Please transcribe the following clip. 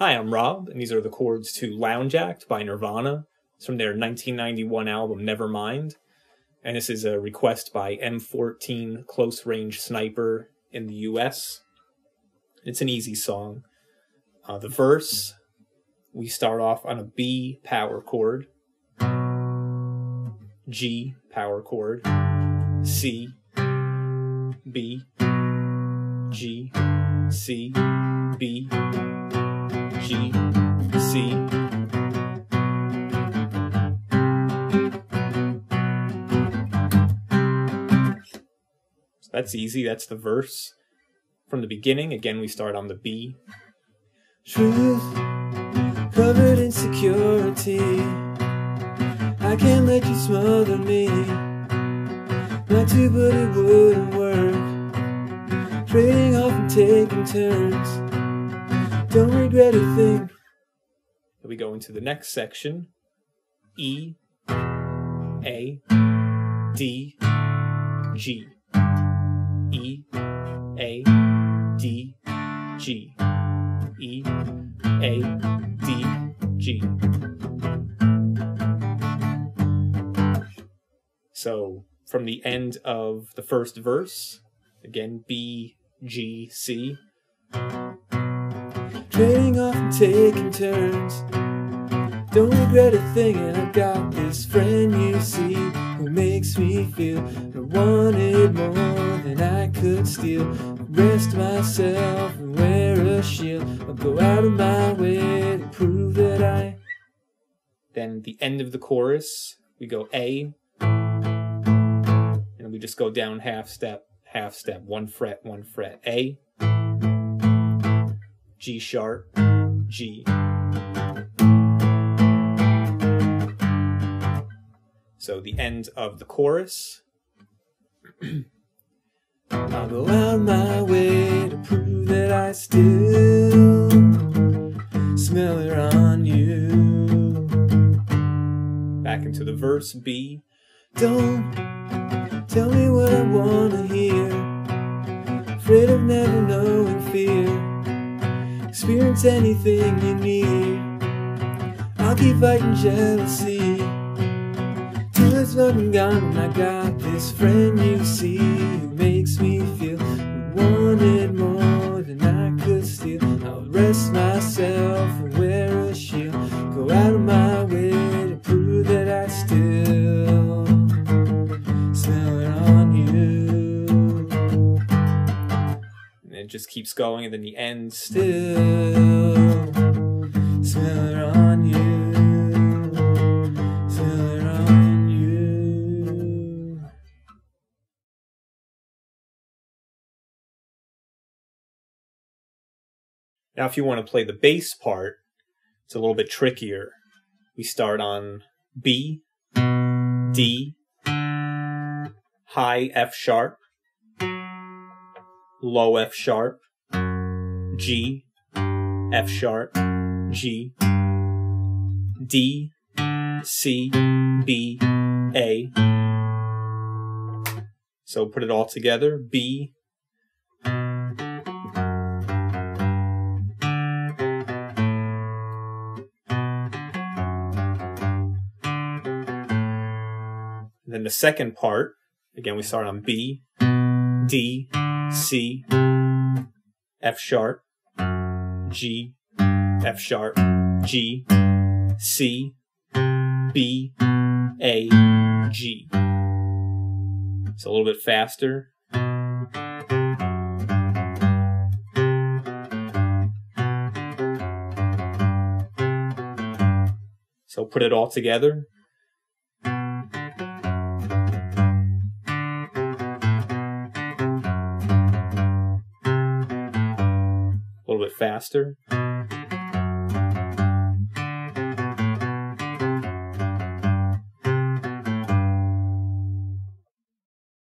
Hi, I'm Rob, and these are the chords to Lounge Act by Nirvana. It's from their 1991 album Nevermind, and this is a request by M14 Close Range Sniper in the US. It's an easy song. The verse, we start off on a B power chord, G power chord, C, B, G, C, B, G, C. So that's easy, that's the verse. From the beginning, again, we start on the B. Truth, covered in security. I can't let you smother me. Not to, but it wouldn't work. Trading off and taking turns. Don't regret a thing. We go into the next section. E, A, D, G. E, A, D, G. E, A, D, G. So from the end of the first verse, again, B, G, C. Trading off and taking turns. Don't regret a thing, and I've got this friend you see who makes me feel I wanted more than I could steal. Rest myself and wear a shield. I'll go out of my way to prove that I. Then at the end of the chorus, we go A, and we just go down half step, one fret, A. G sharp, G. So the end of the chorus. I'll go out my way to prove that I still smell her on you. Back into the verse, B. Don't tell me what I wanna hear. Afraid of never knowing fear. Experience anything you need. I'll keep fighting jealousy till it's fucking gone. I got this friend you see who makes me feel I wanted more than I could steal. I'll rest myself and wear a shield. Go out of my way to prove that I still smell it on you. It just keeps going, and then the end still smell it on you, smell it on you. Now, if you want to play the bass part, it's a little bit trickier. We start on B, D, high F sharp, low F sharp, G, F sharp, G, D, C, B, A. So put it all together, B, and then the second part, again we start on B, D, C, F sharp, G, F sharp, G, C, B, A, G. It's a little bit faster. So put it all together. Faster.